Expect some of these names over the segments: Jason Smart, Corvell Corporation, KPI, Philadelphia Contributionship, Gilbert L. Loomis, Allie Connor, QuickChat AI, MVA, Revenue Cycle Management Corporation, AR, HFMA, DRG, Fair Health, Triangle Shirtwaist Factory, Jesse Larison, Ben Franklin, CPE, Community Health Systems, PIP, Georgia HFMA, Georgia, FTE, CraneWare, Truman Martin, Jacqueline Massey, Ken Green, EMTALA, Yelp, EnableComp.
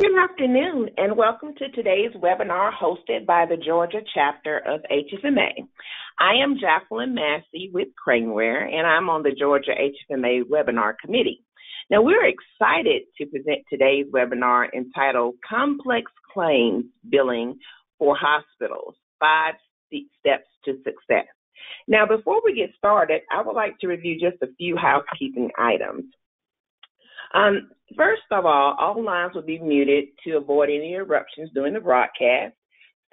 Good afternoon, and welcome to today's webinar hosted by the Georgia chapter of HFMA. I am Jacqueline Massey with CraneWare, and I'm on the Georgia HFMA webinar committee. Now, we're excited to present today's webinar entitled Complex Claims Billing for Hospitals, 5 Steps to Success. Now, before we get started, I would like to review just a few housekeeping items. First of all lines will be muted to avoid any interruptions during the broadcast.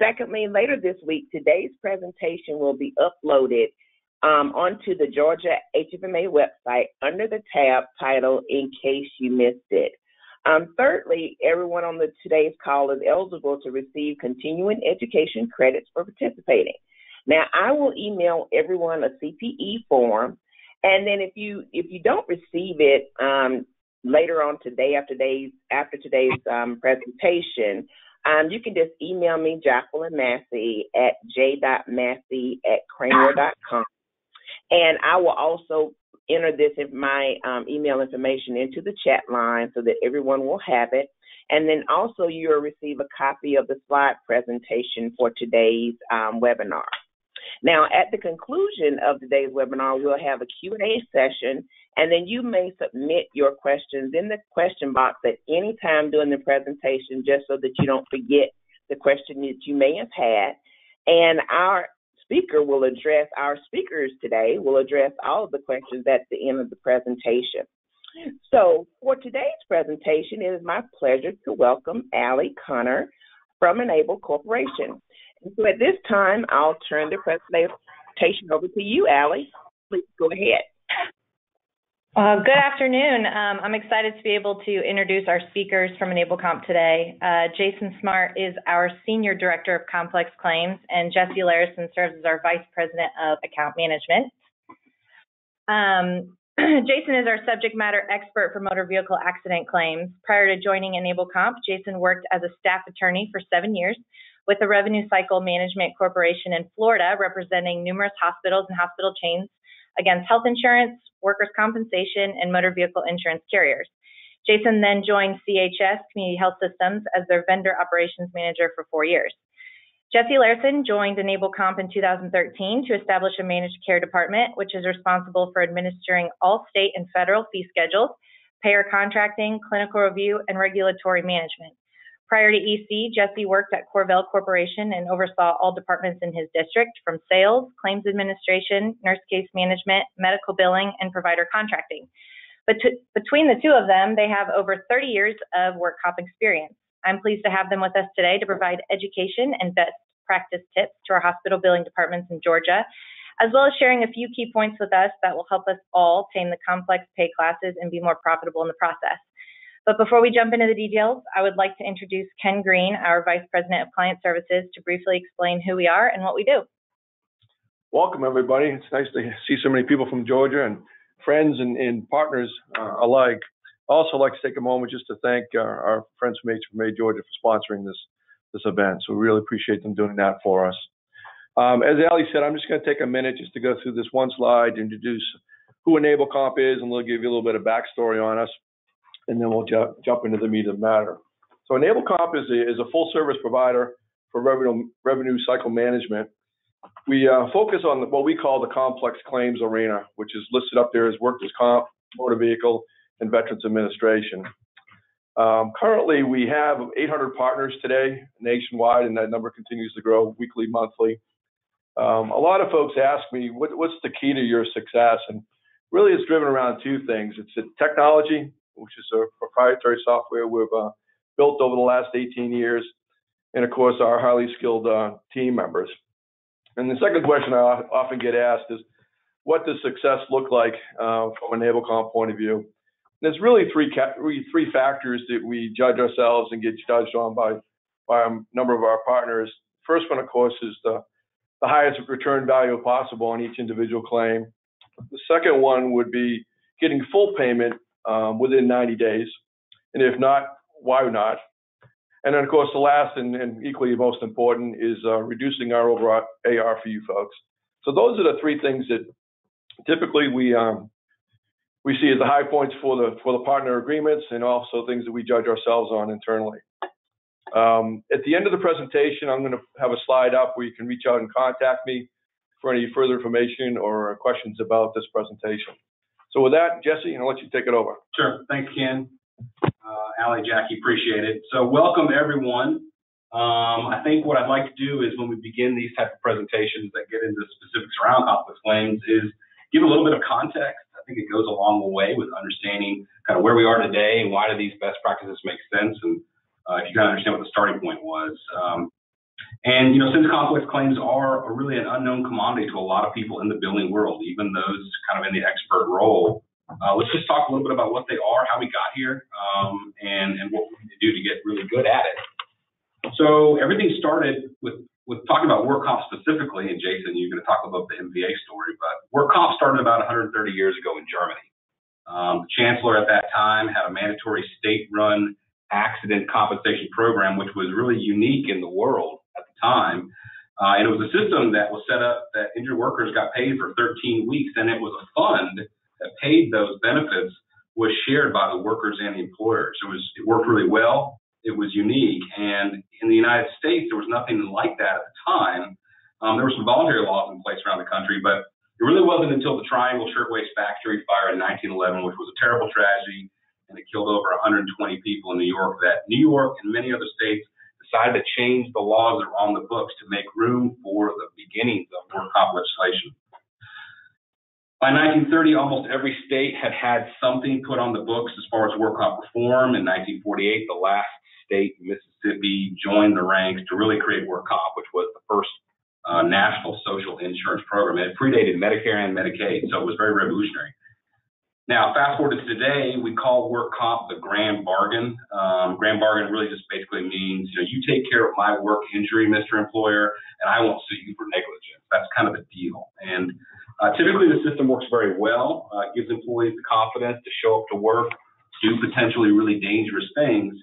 Secondly, later this week, today's presentation will be uploaded onto the Georgia HFMA website under the tab titled In Case You Missed It. Thirdly, everyone on today's call is eligible to receive continuing education credits for participating. Now, I will email everyone a CPE form, and then if you don't receive it later on today after today's presentation, you can just email me, Jacqueline Massey, at j.massey@craneWare.com, and I will also enter this email information into the chat line so that everyone will have it. And then also you will receive a copy of the slide presentation for today's webinar. Now, at the conclusion of today's webinar, we'll have a Q&A session, and then you may submit your questions in the question box at any time during the presentation, just so that you don't forget the question that you may have had. And our speakers today will address all of the questions at the end of the presentation. So for today's presentation, it is my pleasure to welcome Allie Connor from Enable Corporation. So at this time, I'll turn the presentation over to you, Allie. Please go ahead. Good afternoon. I'm excited to be able to introduce our speakers from EnableComp today. Jason Smart is our Senior Director of Complex Claims, and Jesse Larison serves as our Vice President of Account Management. Jason is our subject matter expert for motor vehicle accident claims. Prior to joining EnableComp, Jason worked as a staff attorney for 7 years with the Revenue Cycle Management Corporation in Florida, representing numerous hospitals and hospital chains against health insurance, workers' compensation, and motor vehicle insurance carriers. Jason then joined CHS, Community Health Systems, as their vendor operations manager for 4 years. Jesse Larison joined EnableComp in 2013 to establish a managed care department, which is responsible for administering all state and federal fee schedules, payer contracting, clinical review, and regulatory management. Prior to EC, Jesse worked at Corvell Corporation and oversaw all departments in his district, from sales, claims administration, nurse case management, medical billing, and provider contracting. But between the two of them, they have over 30 years of work comp experience. I'm pleased to have them with us today to provide education and best practice tips to our hospital billing departments in Georgia, as well as sharing a few key points with us that will help us all tame the complex pay classes and be more profitable in the process. But before we jump into the details, I would like to introduce Ken Green, our Vice President of Client Services, to briefly explain who we are and what we do. Welcome, everybody. It's nice to see so many people from Georgia and friends and partners alike. I'd also like to take a moment just to thank our friends from HFMA Georgia for sponsoring this event. So we really appreciate them doing that for us. As Allie said, I'm just going to take a minute just to go through this one slide to introduce who EnableComp is, and we'll give you a little bit of backstory on us, and then we'll jump into the meat of the matter. So EnableComp is a full-service provider for revenue cycle management. We focus on what we call the complex claims arena, which is listed up there as workers' comp, motor vehicle, and Veterans Administration. Currently, we have 800 partners today nationwide, and that number continues to grow weekly, monthly. A lot of folks ask me, what's the key to your success? And really, it's driven around two things. It's the technology, which is a proprietary software we've built over the last 18 years, and of course, our highly skilled team members. And the second question I often get asked is, what does success look like from an EnableComp point of view? There's really three factors that we judge ourselves and get judged on by a number of our partners. First one, of course, is the highest return value possible on each individual claim. The second one would be getting full payment within 90 days. And if not, why not? And then, of course, the last and equally most important is reducing our overall AR for you folks. So those are the three things that typically we see as the high points for the partner agreements, and also things that we judge ourselves on internally. At the end of the presentation, I'm going to have a slide up where you can reach out and contact me for any further information or questions about this presentation. So with that, Jesse, I'll let you take it over. Sure. Thanks, Ken. Allie, Jackie, appreciate it. So welcome, everyone. I think what I'd like to do is when we begin these type of presentations that get into specifics around conflict claims is give a little bit of context. I think it goes a long way with understanding kind of where we are today and why do these best practices make sense, and if you kind of understand what the starting point was. And, you know, since conflict claims are really an unknown commodity to a lot of people in the billing world, even those kind of in the expert role, let's just talk a little bit about what they are, how we got here, and what we need to do to get really good at it. So everything started with talking about work comp specifically, and Jason, you're going to talk about the MVA story, but work comp started about 130 years ago in Germany. The chancellor at that time had a mandatory state-run accident compensation program, which was really unique in the world at the time. And it was a system that was set up that injured workers got paid for 13 weeks, and it was a fund that paid those benefits was shared by the workers and the employers. It worked really well. It was unique. And in the United States, there was nothing like that at the time. There were some voluntary laws in place around the country, but it really wasn't until the Triangle Shirtwaist Factory fire in 1911, which was a terrible tragedy, and it killed over 120 people in New York, that New York and many other states decided to change the laws that were on the books to make room for the beginnings of work comp legislation. By 1930, almost every state had had something put on the books as far as work comp reform. In 1948, the last state, Mississippi, joined the ranks to really create work comp, which was the first national social insurance program. It predated Medicare and Medicaid, so it was very revolutionary. Now, fast forward to today, we call work comp the grand bargain. Grand bargain really just basically means, you know, you take care of my work injury, Mr. Employer, and I won't sue you for negligence. That's kind of the deal. And typically, the system works very well. It gives employees the confidence to show up to work, do potentially really dangerous things.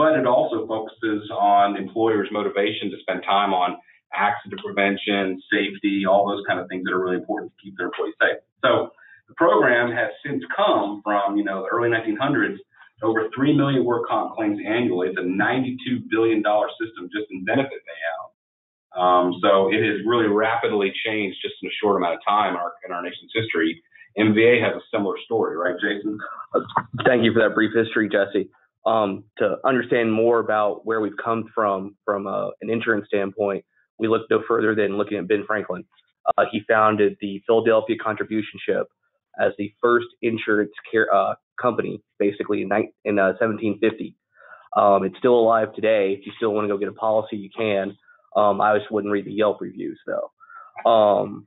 But it also focuses on employers' motivation to spend time on accident prevention, safety, all those kind of things that are really important to keep their employees safe. So the program has since come from, you know, the early 1900s to over 3 million work comp claims annually. It's a $92 billion system just in benefit payout. So it has really rapidly changed just in a short amount of time in our nation's history. MVA has a similar story, right, Jason? Thank you for that brief history, Jesse. To understand more about where we've come from an insurance standpoint, we look no further than looking at Ben Franklin. He founded the Philadelphia Contributionship as the first insurance company, basically in 1750. It's still alive today. If you still want to go get a policy, you can. I just wouldn't read the Yelp reviews, though.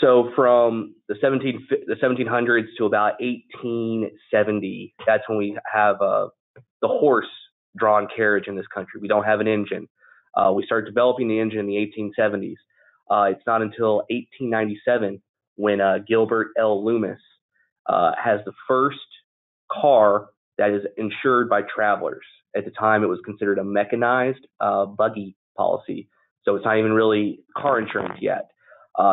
So from the 1700s to about 1870, that's when we have the horse-drawn carriage in this country. We don't have an engine. We start developing the engine in the 1870s. It's not until 1897 when Gilbert L. Loomis has the first car that is insured by travelers. At the time, it was considered a mechanized buggy policy, so it's not even really car insurance yet.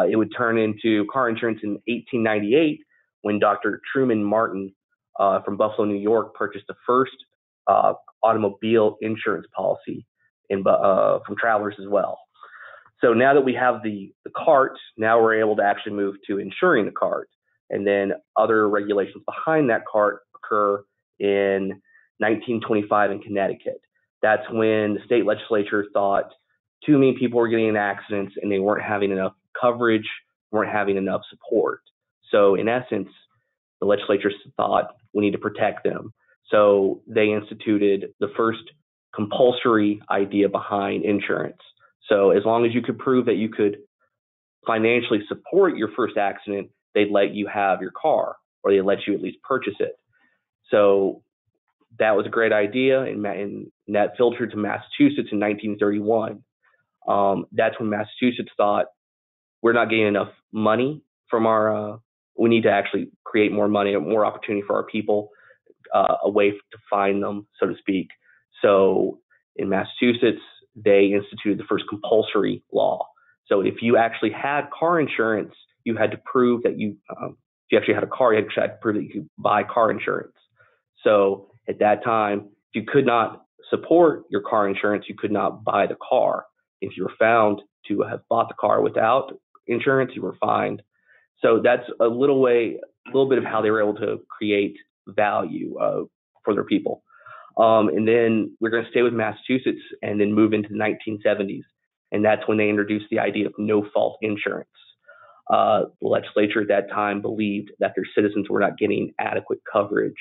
It would turn into car insurance in 1898 when Dr. Truman Martin from Buffalo, New York, purchased the first automobile insurance policy from travelers as well. So now that we have the cart, now we're able to actually move to insuring the cart. And then other regulations behind that cart occur in 1925 in Connecticut. That's when the state legislature thought too many people were getting in accidents and they weren't having enough coverage, weren't having enough support. So in essence, the legislature thought we need to protect them. So they instituted the first compulsory idea behind insurance. So as long as you could prove that you could financially support your first accident, they'd let you have your car, or they'd let you at least purchase it. So that was a great idea, and that filtered to Massachusetts in 1931. That's when Massachusetts thought, we're not getting enough money from our we need to actually create more money, more opportunity for our people, a way to find them, so to speak. So in Massachusetts, they instituted the first compulsory law. So if you actually had car insurance, you had to prove that if you actually had a car, you had to prove that you could buy car insurance. So at that time, if You could not support your car insurance. You could not buy the car. If you were found to have bought the car without insurance, you were fined. So that's a little bit of how they were able to create value for their people. And then we're going to stay with Massachusetts and then move into the 1970s. And that's when they introduced the idea of no-fault insurance. The legislature at that time believed that their citizens were not getting adequate coverage.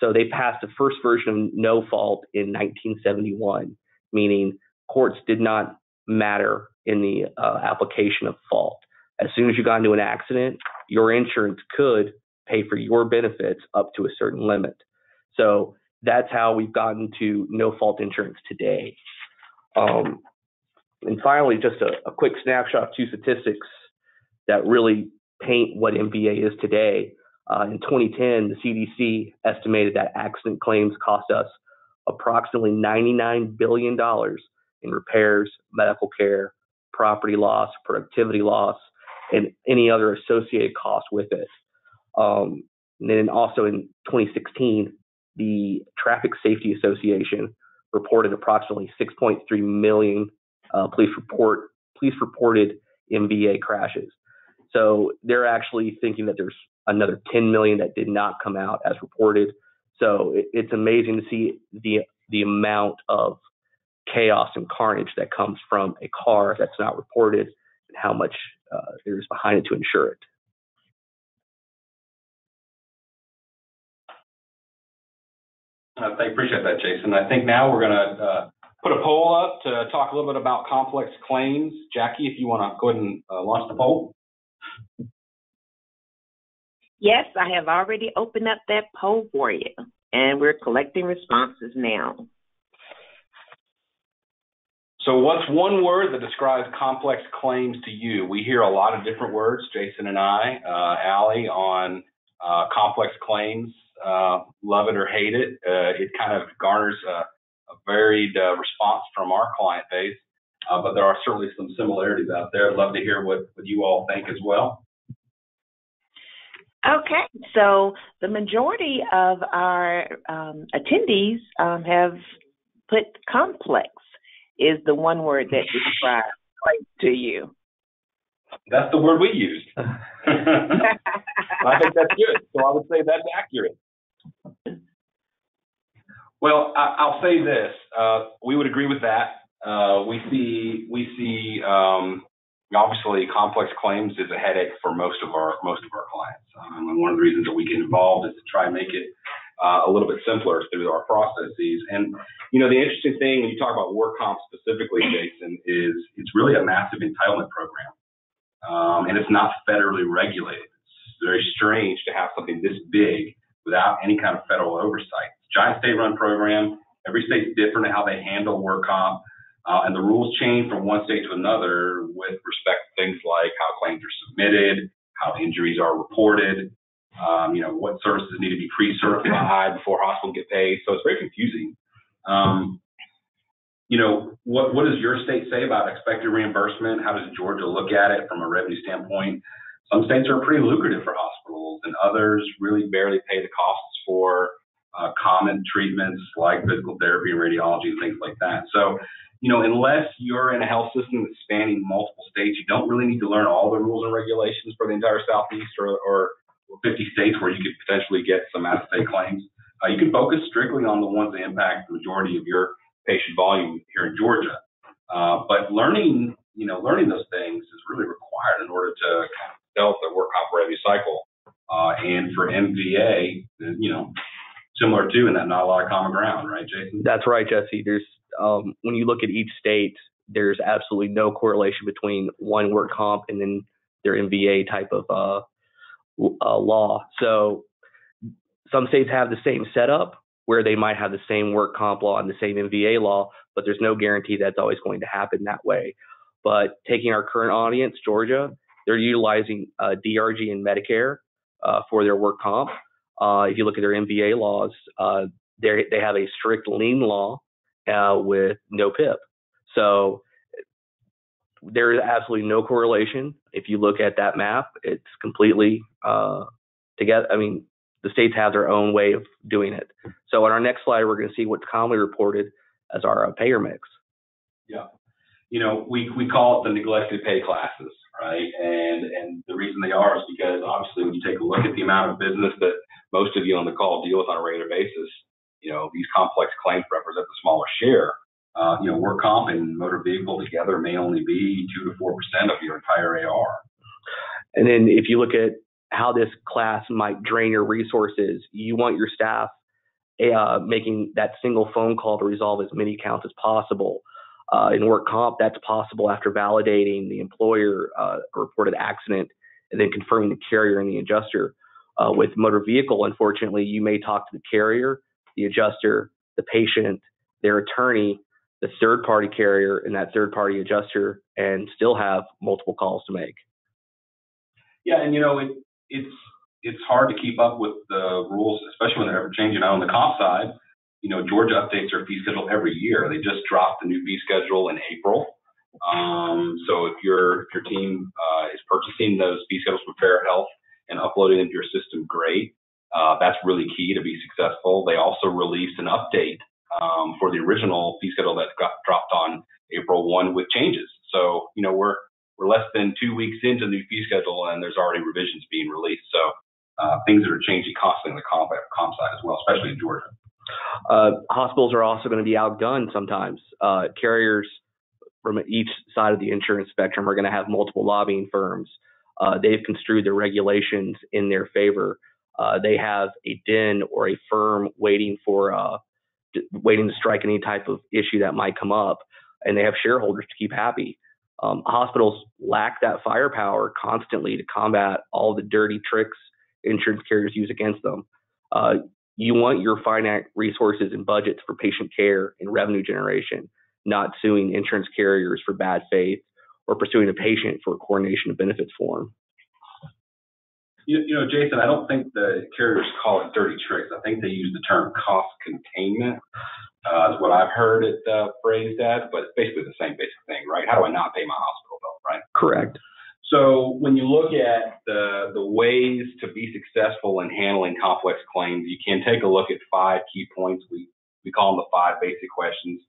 So they passed the first version of no-fault in 1971, meaning courts did not matter in the application of fault. As soon as you got into an accident, your insurance could pay for your benefits up to a certain limit. So that's how we've gotten to no-fault insurance today. And finally, just a quick snapshot of two statistics that really paint what MVA is today. In 2010, the CDC estimated that accident claims cost us approximately $99 billion in repairs, medical care, property loss, productivity loss, and any other associated costs with it. And then also in 2016, the Traffic Safety Association reported approximately 6.3 million police reported MVA crashes. So they're actually thinking that there's another 10 million that did not come out as reported. So it's amazing to see the amount of chaos and carnage that comes from a car that's not reported and how much there is behind it to insure it. I appreciate that, Jason. I think now we're going to put a poll up to talk a little bit about complex claims. Jackie, if you want to go ahead and launch the poll. Yes, I have already opened up that poll for you, and we're collecting responses now. So what's one word that describes complex claims to you? We hear a lot of different words, Jason and I, Allie, on complex claims. Love it or hate it. It kind of garners a varied response from our client base, but there are certainly some similarities out there. I'd love to hear what you all think as well. Okay, so the majority of our attendees have put complex is the one word that describes claims to you. That's the word we used. I think that's good. So I would say that's accurate. Well, I'll say this. We would agree with that. We see obviously complex claims is a headache for most of our clients. And one of the reasons that we get involved is to try and make it a little bit simpler through our processes. And, you know, the interesting thing when you talk about work comp specifically, Jason, is it's really a massive entitlement program. And it's not federally regulated. It's very strange to have something this big without any kind of federal oversight. It's a giant state-run program. Every state's different in how they handle work comp, and the rules change from one state to another with respect to things like how claims are submitted, how injuries are reported, you know, what services need to be pre-certified before hospitals get paid. So it's very confusing. You know, what does your state say about expected reimbursement? How does Georgia look at it from a revenue standpoint? Some states are pretty lucrative for hospitals, and others really barely pay the costs for common treatments like physical therapy and radiology and things like that. So, you know, unless you're in a health system that's spanning multiple states, you don't really need to learn all the rules and regulations for the entire Southeast or 50 states where you could potentially get some out-of-state claims. You can focus strictly on the ones that impact the majority of your patient volume here in Georgia. But learning those things is really required in order to kind of develop the work comp revenue cycle. And for MVA, you know, similar to in that not a lot of common ground, right, Jason? That's right, Jesse. There's when you look at each state, there's absolutely no correlation between one work comp and then their MVA type of law. So some states have the same setup, where they might have the same work comp law and the same MVA law, but there's no guarantee that's always going to happen that way. But taking our current audience, Georgia, they're utilizing DRG and Medicare for their work comp. If you look at their MVA laws, they have a strict lien law with no PIP. So there is absolutely no correlation. If you look at that map, it's completely together. I mean, the states have their own way of doing it. So on our next slide, we're going to see what's commonly reported as our payer mix. Yeah. You know, we call it the neglected pay classes, right? And the reason they are is because obviously when you take a look at the amount of business that most of you on the call deal with on a regular basis, you know, these complex claims represent the smaller share. You know, work comp and motor vehicle together may only be 2 to 4% of your entire AR. And then if you look at how this class might drain your resources, you want your staff making that single phone call to resolve as many counts as possible. In work comp, that's possible after validating the employer reported accident and then confirming the carrier and the adjuster. With motor vehicle, unfortunately, you may talk to the carrier, the adjuster, the patient, their attorney, the third-party carrier, and that third-party adjuster, and still have multiple calls to make. Yeah, and you know, it's hard to keep up with the rules, especially when they're ever changing. On the comp side, you know, Georgia updates their fee schedule every year. They just dropped the new fee schedule in April. So if your team is purchasing those fee schedules from Fair Health and uploading them to your system, great. That's really key to be successful. They also released an update for the original fee schedule that got dropped on April 1 with changes. So, you know, we're less than 2 weeks into the new fee schedule and there's already revisions being released. So things are changing constantly on the comp side as well, especially in Georgia. Hospitals are also going to be outgunned sometimes. Carriers from each side of the insurance spectrum are going to have multiple lobbying firms. They've construed their regulations in their favor. They have a den or a firm waiting to strike any type of issue that might come up, and they have shareholders to keep happy. Hospitals lack that firepower constantly to combat all the dirty tricks insurance carriers use against them. You want your finite resources and budgets for patient care and revenue generation, not suing insurance carriers for bad faith or pursuing a patient for a coordination of benefits form. You know, Jason, I don't think the carriers call it dirty tricks. I think they use the term cost containment is what I've heard it phrased as, but it's basically the same basic thing, right? How do I not pay my hospital bill, right? Correct. So when you look at the ways to be successful in handling complex claims, you can take a look at 5 key points. We call them the 5 basic questions.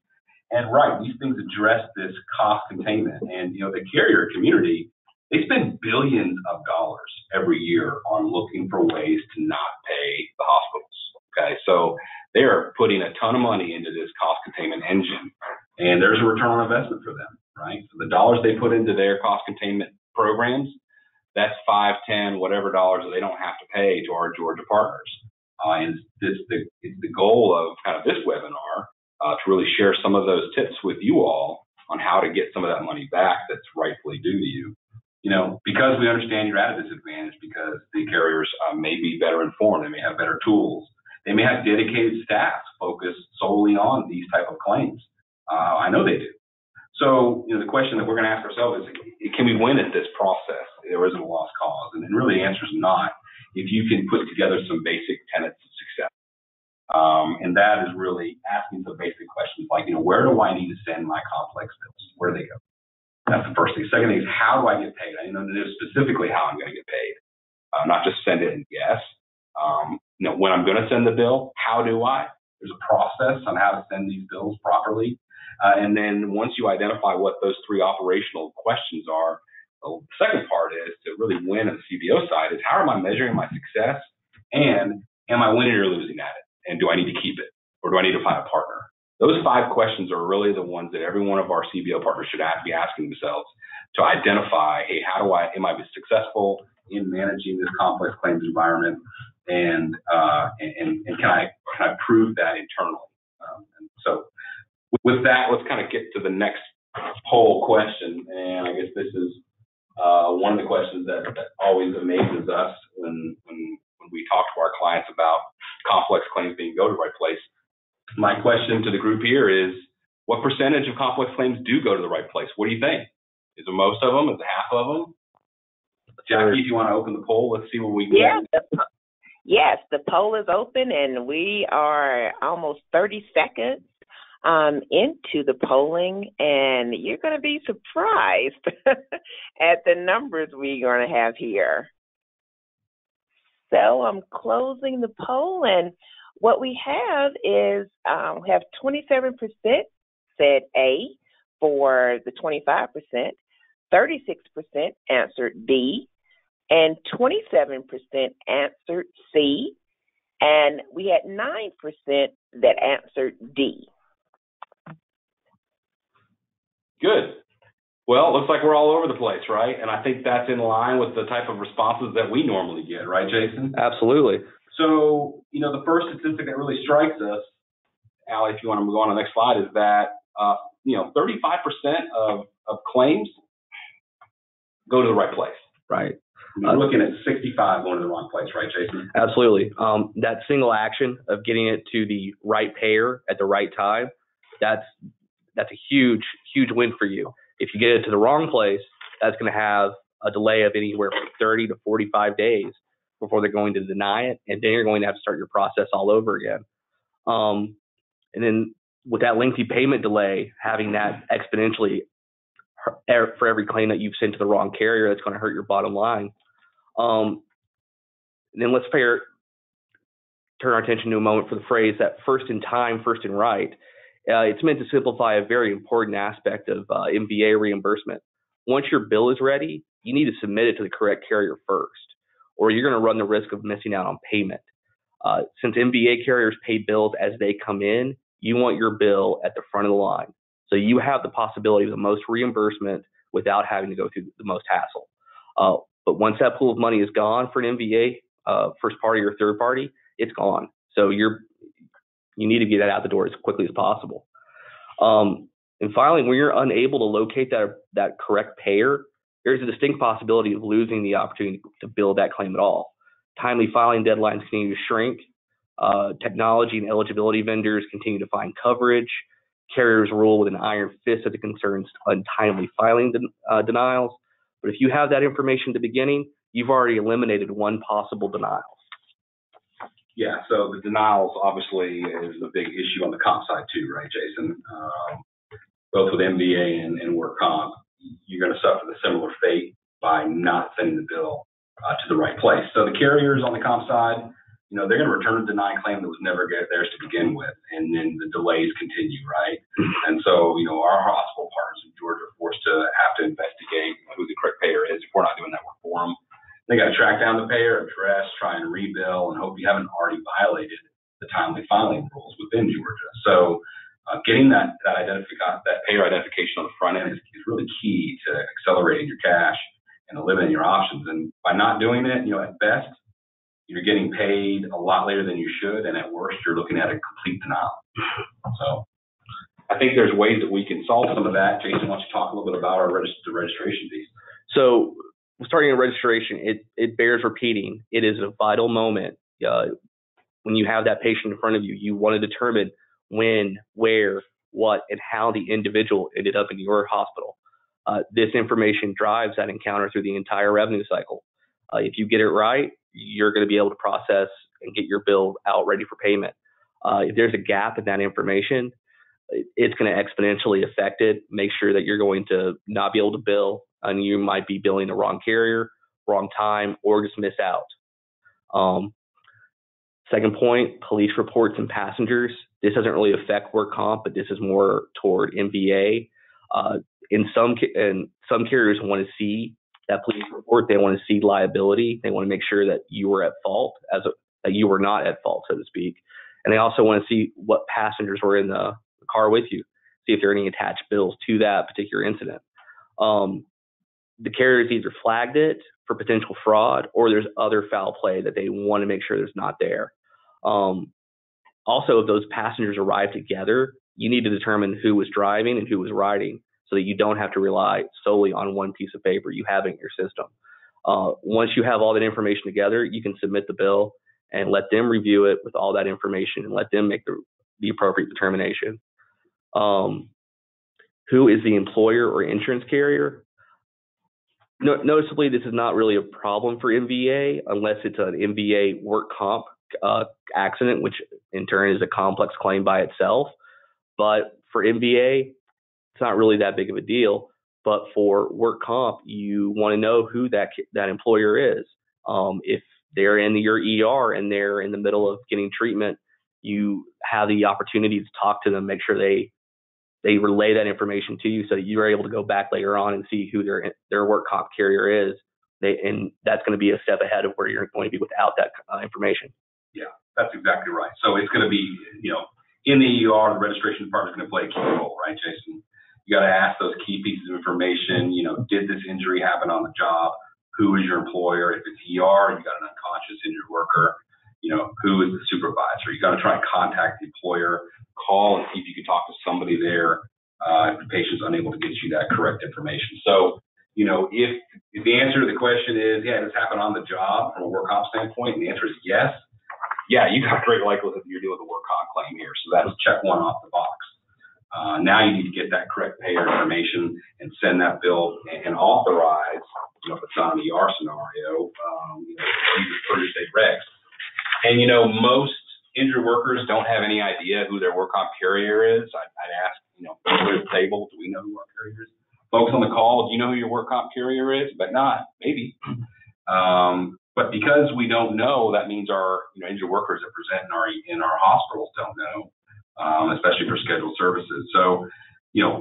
And right, these things address this cost containment. And, you know, the carrier community, they spend billions of dollars every year on looking for ways to not pay the hospitals, okay? So they're putting a ton of money into this cost containment engine, and there's a return on investment for them, right? So the dollars they put into their cost containment programs, that's 5, 10, whatever dollars that they don't have to pay to our Georgia partners. And it's the goal of kind of this webinar to really share some of those tips with you all on how to get some of that money back that's rightfully due to you. You know, because we understand you're at a disadvantage, because the carriers may be better informed, they may have better tools, they may have dedicated staff focused solely on these type of claims. I know they do. So, you know, the question that we're going to ask ourselves is, can we win at this process? There isn't a lost cause, and really the answer is not if you can put together some basic tenets of success. And that is really asking some basic questions like, you know, where do I need to send my complex bills? Where do they go? That's the first thing. Second thing is, how do I get paid? I know specifically how I'm going to get paid, not just send it and guess. You know, when I'm going to send the bill, how do I? There's a process on how to send these bills properly. And then once you identify what those 3 operational questions are, the second part is to really win on the CBO side is, how am I measuring my success? And am I winning or losing at it? And do I need to keep it? Or do I need to find a partner? Those 5 questions are really the ones that every one of our CBO partners should be asking themselves to identify, hey, am I successful in managing this complex claims environment? And can I prove that internally? And so with that, let's kind of get to the next poll question. And I guess this is one of the questions that always amazes us when we talk to our clients about complex claims being go to the right place. My question to the group here is, what percentage of complex claims do go to the right place? What do you think? Is it most of them? Is it half of them? Jackie, if you want to open the poll, let's see what we get. Yes, the poll is open, and we are almost 30 seconds into the polling, and you're going to be surprised at the numbers we're going to have here. so I'm closing the poll, and what we have is we have 27% said A for the 25%, 36% answered B, and 27% answered C, and we had 9% that answered D. Good. Well, it looks like we're all over the place, right? And I think that's in line with the type of responses that we normally get, right, Jason? Absolutely. So, you know, the first statistic that really strikes us, Allie, if you want to move on to the next slide, is that, you know, 35% of claims go to the right place. Right. You're looking at 65 going to the wrong place, right, Jason? Absolutely. That single action of getting it to the right payer at the right time, that's a huge, huge win for you. If you get it to the wrong place, that's going to have a delay of anywhere from 30 to 45 days before they're going to deny it, and then you're going to have to start your process all over again. And then with that lengthy payment delay, having that exponentially for every claim that you've sent to the wrong carrier, that's going to hurt your bottom line. And then let's turn our attention to a moment for the phrase that first in time, first in right. It's meant to simplify a very important aspect of MVA reimbursement. Once your bill is ready, you need to submit it to the correct carrier first, or you're going to run the risk of missing out on payment. Since MVA carriers pay bills as they come in, you want your bill at the front of the line. So you have the possibility of the most reimbursement without having to go through the most hassle. But once that pool of money is gone for an MVA, first party or third party, it's gone. So you need to get that out the door as quickly as possible. And finally, when you're unable to locate that correct payer, there's a distinct possibility of losing the opportunity to bill that claim at all. Timely filing deadlines continue to shrink. Technology and eligibility vendors continue to find coverage. Carriers rule with an iron fist that concerns untimely filing denials. But if you have that information at the beginning, you've already eliminated one possible denial. Yeah, so the denials obviously is a big issue on the comp side too, right, Jason? Both with MVA and work comp, you're going to suffer the similar fate by not sending the bill to the right place. So the carriers on the comp side, you know, they're going to return a denied claim that was never theirs to begin with, and then the delays continue, right? And so, you know, our hospital partners in Georgia are forced to have to investigate who the correct payer is if we're not doing that work for them. They got to track down the payer, address, try and rebill, and hope you haven't already violated the timely filing rules within Georgia. So getting that payer identification on the front end is really key to accelerating your cash and eliminating your options. And by not doing it, you know, at best, you're getting paid a lot later than you should, and at worst, you're looking at a complete denial. So I think there's ways that we can solve some of that. Jason, why don't you talk a little bit about the registration piece? So starting a registration, it bears repeating. It is a vital moment. When you have that patient in front of you, you want to determine when, where, what, and how the individual ended up in your hospital. This information drives that encounter through the entire revenue cycle. If you get it right, you're going to be able to process and get your bill out ready for payment. If there's a gap in that information, it's going to exponentially affect it. Make sure that you're going to not be able to bill, and you might be billing the wrong carrier, wrong time, or just miss out. Second point, police reports and passengers. This doesn't really affect work comp, but this is more toward MVA. And some carriers want to see that police report. They want to see liability. They want to make sure that you were at fault, that you were not at fault, so to speak. And they also want to see what passengers were in the car with you, see if there are any attached bills to that particular incident. The carriers either flagged it for potential fraud, or there's other foul play that they want to make sure there's not there. Also, if those passengers arrive together, you need to determine who was driving and who was riding so that you don't have to rely solely on one piece of paper you have in your system. Once you have all that information together, you can submit the bill and let them review it with all that information and let them make the appropriate determination. Who is the employer or insurance carrier? Noticeably, this is not really a problem for MVA unless it's an MVA work comp accident, which in turn is a complex claim by itself. But for MVA, it's not really that big of a deal. But for work comp, you want to know who that employer is. If they're in your ER and they're in the middle of getting treatment, you have the opportunity to talk to them, make sure they relay that information to you so that you're able to go back later on and see who their work comp carrier is. And that's going to be a step ahead of where you're going to be without that information. Yeah, that's exactly right. So it's going to be, in the ER, the registration department is going to play a key role, right, Jason? You got to ask those key pieces of information. Did this injury happen on the job? Who is your employer? If it's ER, you got an unconscious injured worker. Who is the supervisor? You got to try and contact the employer, call and see if you can talk to somebody there if the patient's unable to get you that correct information. So, if the answer to the question is, yeah, this happened on the job from a work comp standpoint, and the answer is yes, yeah, you got great likelihood that you're dealing with a work comp claim here. So that's check one off the box. Now you need to get that correct payer information and send that bill and authorize, if it's not an ER scenario, per state regs. And, most injured workers don't have any idea who their work comp carrier is. I'd ask, go to the table, do we know who our carrier is? Folks on the call, do you know who your work comp carrier is? But not, maybe. But because we don't know, that means our injured workers that present in our hospitals don't know, especially for scheduled services. So,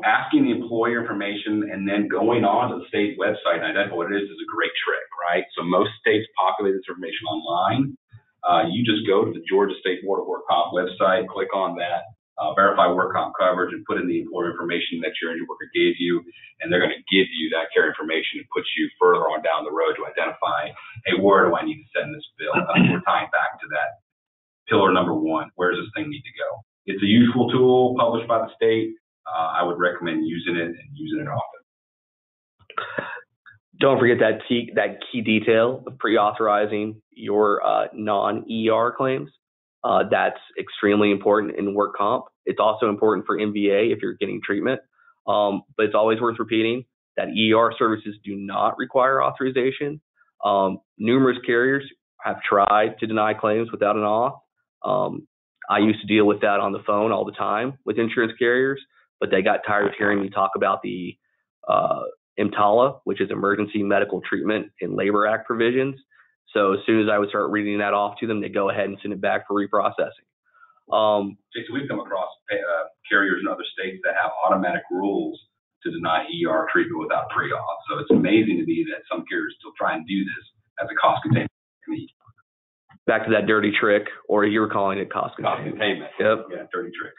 asking the employer information and then going on to the state website and identify what it is a great trick, right? So most states populate this information online. You just go to the Georgia State Board of Work Comp website, click on that, verify work comp coverage, and put in the employer information that your injured worker gave you, and they're going to give you that care information and put you further on down the road to identify, hey, where do I need to send this bill? We're tying back to that pillar number one. Where does this thing need to go? It's a useful tool published by the state. I would recommend using it and using it often. Don't forget that key detail of pre-authorizing your non-ER claims. That's extremely important in work comp. It's also important for MVA if you're getting treatment. But it's always worth repeating that ER services do not require authorization. Numerous carriers have tried to deny claims without an auth. I used to deal with that on the phone all the time with insurance carriers, but they got tired of hearing me talk about the EMTALA, which is Emergency Medical Treatment and Labor Act provisions. So as soon as I would start reading that off to them, they go ahead and send it back for reprocessing. Jason, we've come across carriers in other states that have automatic rules to deny ER treatment without pre-auth. So it's amazing to me that some carriers still try and do this as a cost containment. Back to that dirty trick, or you're calling it cost containment. Cost containment. Yep. Yeah, dirty trick.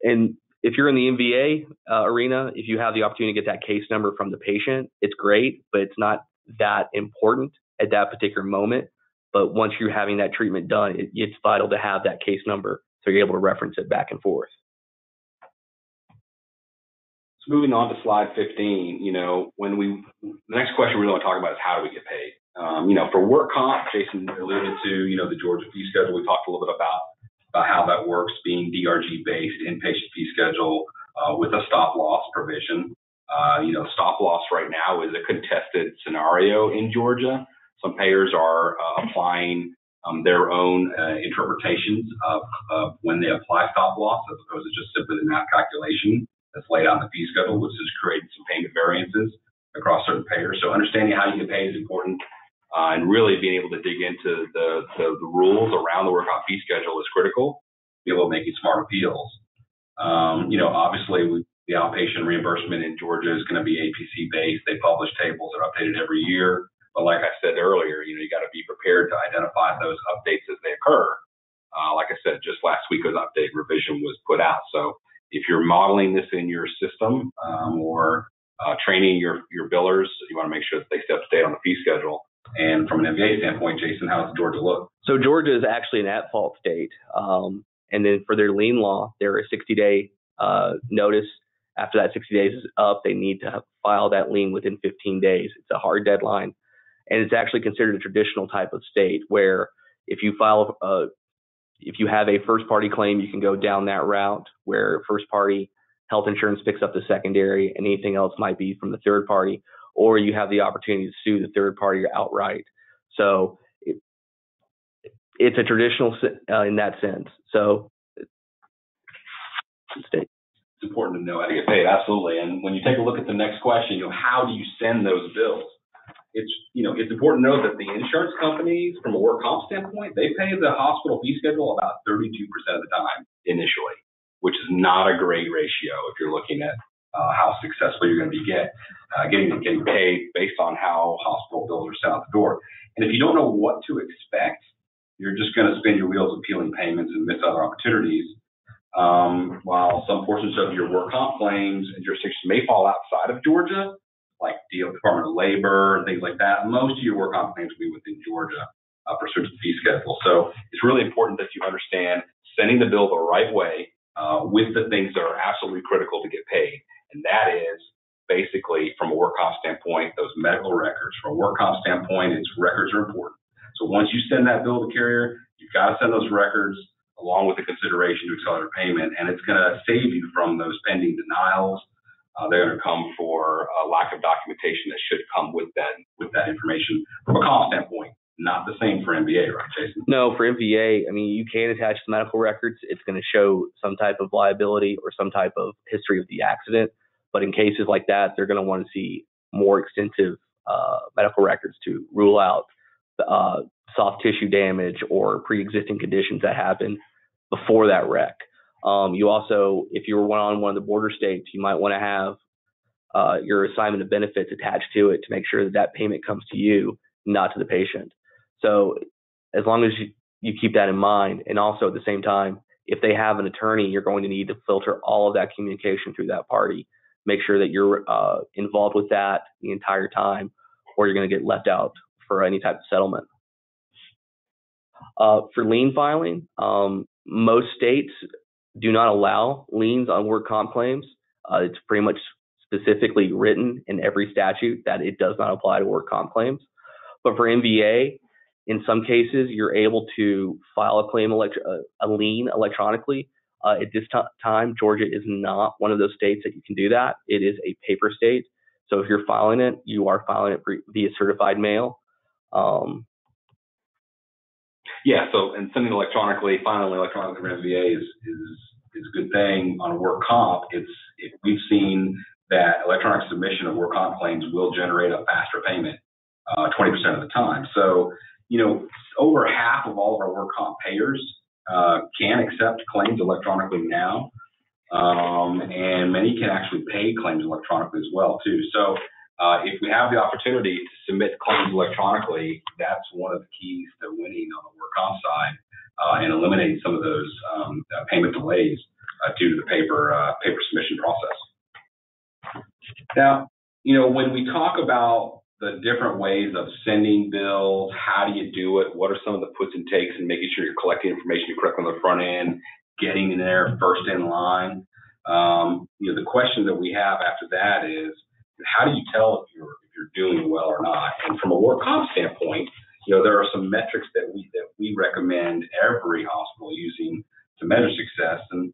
And if you're in the MVA arena, if you have the opportunity to get that case number from the patient, it's great, but it's not that important at that particular moment. But once you're having that treatment done, it's vital to have that case number so you're able to reference it back and forth. So moving on to slide 15, the next question we really want to talk about is how do we get paid? For work comp, Jason alluded to, the Georgia fee schedule. We talked a little bit about how that works, being DRG-based inpatient fee schedule with a stop-loss provision. Stop-loss right now is a contested scenario in Georgia. Some payers are applying their own interpretations of when they apply stop-loss as opposed to just simply the math calculation that's laid out in the fee schedule, which has created some payment variances across certain payers. So understanding how you get paid is important. And really being able to dig into the rules around the work comp fee schedule is critical to be able to make these smart appeals. Obviously, the outpatient reimbursement in Georgia is going to be APC-based. They publish tables that are updated every year. But like I said earlier, you got to be prepared to identify those updates as they occur. Like I said, just last week, an update revision was put out. So if you're modeling this in your system or training your billers, you want to make sure that they stay up to date on the fee schedule. And from an MVA standpoint, Jason, how does Georgia look? So Georgia is actually an at-fault state. And then for their lien law, they're a 60-day notice. After that 60 days is up, they need to file that lien within 15 days. It's a hard deadline. And it's actually considered a traditional type of state where if you have a first-party claim, you can go down that route where first-party health insurance picks up the secondary and anything else might be from the third party, or you have the opportunity to sue the third party outright. So it's a traditional in that sense. So it's important to know how to get paid, absolutely. And when you take a look at the next question, how do you send those bills? It's, you know, it's important to know that the insurance companies, from a work comp standpoint, they pay the hospital fee schedule about 32% of the time initially, which is not a great ratio if you're looking at how successful you're going to be getting paid based on how hospital bills are set out the door. And if you don't know what to expect, you're just going to spin your wheels appealing payments and miss other opportunities. While some portions of your work comp claims and jurisdictions may fall outside of Georgia, like Department of Labor and things like that, most of your work comp claims will be within Georgia pursuant to the fee schedule. So it's really important that you understand sending the bill the right way with the things that are absolutely critical to get paid. And that is basically, from a work comp standpoint, those medical records. From a work comp standpoint, its records are important. So once you send that bill to the carrier, you've got to send those records along with the consideration to accelerate payment, and it's going to save you from those pending denials. They're going to come for a lack of documentation that should come with that information from a comp standpoint. Not the same for MVA, right, Jason? No, for MVA, I mean, you can attach the medical records. It's going to show some type of liability or some type of history of the accident. But in cases like that, they're going to want to see more extensive medical records to rule out soft tissue damage or pre-existing conditions that happened before that wreck. You also, if you were one of the border states, you might want to have your assignment of benefits attached to it to make sure that payment comes to you, not to the patient. So as long as you keep that in mind, and also at the same time, if they have an attorney, you're going to need to filter all of that communication through that party. Make sure that you're involved with that the entire time, or you're going to get left out for any type of settlement. For lien filing, most states do not allow liens on work comp claims. It's pretty much specifically written in every statute that it does not apply to work comp claims. But for MVA, in some cases, you're able to file a claim, a lien electronically. At this time, Georgia is not one of those states that you can do that. It is a paper state. So if you're filing it, you are filing it via certified mail. So sending electronically, filing electronically for MVA is a good thing. On work comp, we've seen that electronic submission of work comp claims will generate a faster payment 20% of the time. So, you know, over half of all of our work comp payers can accept claims electronically now, and many can actually pay claims electronically as well, too. So if we have the opportunity to submit claims electronically, that's one of the keys to winning on the work comp side and eliminating some of those payment delays due to the paper submission process. Now, you know, when we talk about the different ways of sending bills, how do you do it? What are some of the puts and takes and making sure you're collecting information correctly on the front end, getting in there first in line? You know, the question that we have after that is, how do you tell if you're doing well or not? And from a work comp standpoint, you know, there are some metrics that we recommend every hospital using to measure success, and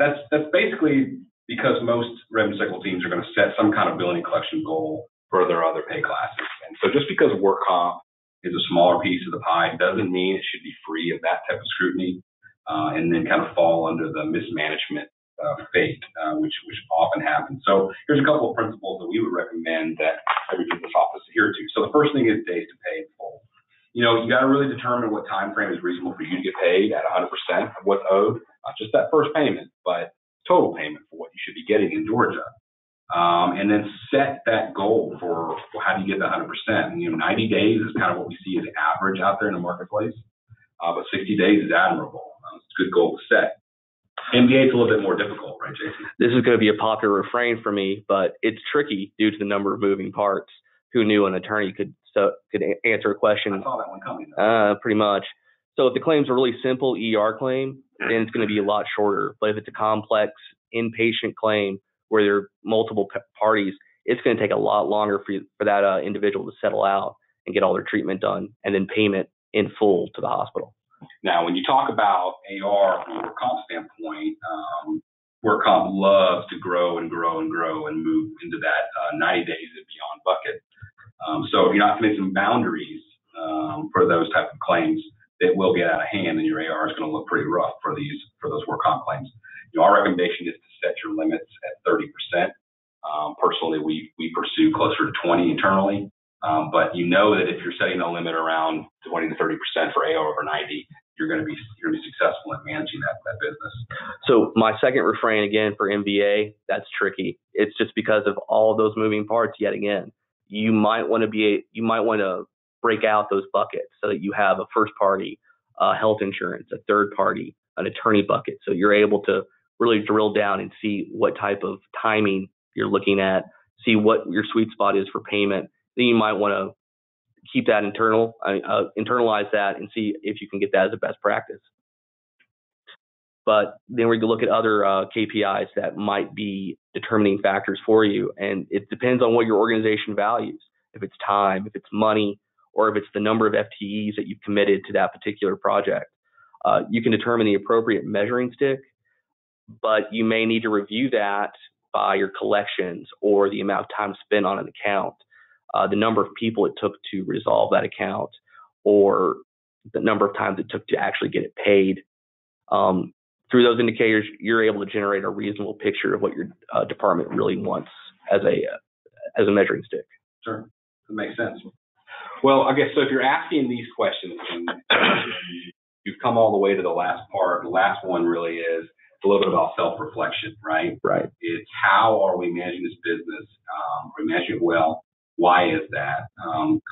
that's basically because most revenue cycle teams are going to set some kind of billing and collection goal for their other pay classes. And so just because work comp is a smaller piece of the pie doesn't mean it should be free of that type of scrutiny and then kind of fall under the mismanagement fate, which often happens. So here's a couple of principles that we would recommend that every business office adhere to. So the first thing is days to pay in full. You know, you got to really determine what time frame is reasonable for you to get paid at 100% of what's owed, not just that first payment, but total payment for what you should be getting in Georgia. And then set that goal for how do you get the 100%. And, you know, 90 days is kind of what we see as average out there in the marketplace, but 60 days is admirable. It's a good goal to set. MVA is a little bit more difficult, right, Jason? This is going to be a popular refrain for me, but it's tricky due to the number of moving parts. Who knew an attorney could answer a question? I saw that one coming. Pretty much. So if the claim's a really simple ER claim, then it's going to be a lot shorter. But if it's a complex inpatient claim, where there are multiple parties, it's going to take a lot longer for that individual to settle out and get all their treatment done and then payment in full to the hospital. Now, when you talk about AR from a work comp standpoint, work comp loves to grow and grow and grow and move into that 90 days and beyond bucket. So if you're not committing some boundaries for those type of claims, it will get out of hand and your AR is going to look pretty rough for those work comp claims. You know, our recommendation is to set your limits at 30%. Personally, we pursue closer to 20 internally, But you know that if you're setting a limit around 20 to 30% for AR over 90, you're going to be successful in managing that business. So my second refrain again for MVA, that's tricky. It's just because of all those moving parts yet again. You might want to break out those buckets so that you have a first party health insurance, a third party, an attorney bucket. So you're able to really drill down and see what type of timing you're looking at, see what your sweet spot is for payment. Then you might want to keep that internalize that and see if you can get that as a best practice. But then we can look at other KPIs that might be determining factors for you. And it depends on what your organization values, if it's time, if it's money, or if it's the number of FTEs that you've committed to that particular project. You can determine the appropriate measuring stick, but you may need to review that by your collections or the amount of time spent on an account, the number of people it took to resolve that account, or the number of times it took to actually get it paid. Through those indicators, you're able to generate a reasonable picture of what your department really wants as a measuring stick. Sure, that makes sense. Well, I guess so. If you're asking these questions, and you've come all the way to the last part. The last one really is a little bit about self-reflection, right? Right. It's how are we managing this business? Are we managing it well? Why is that?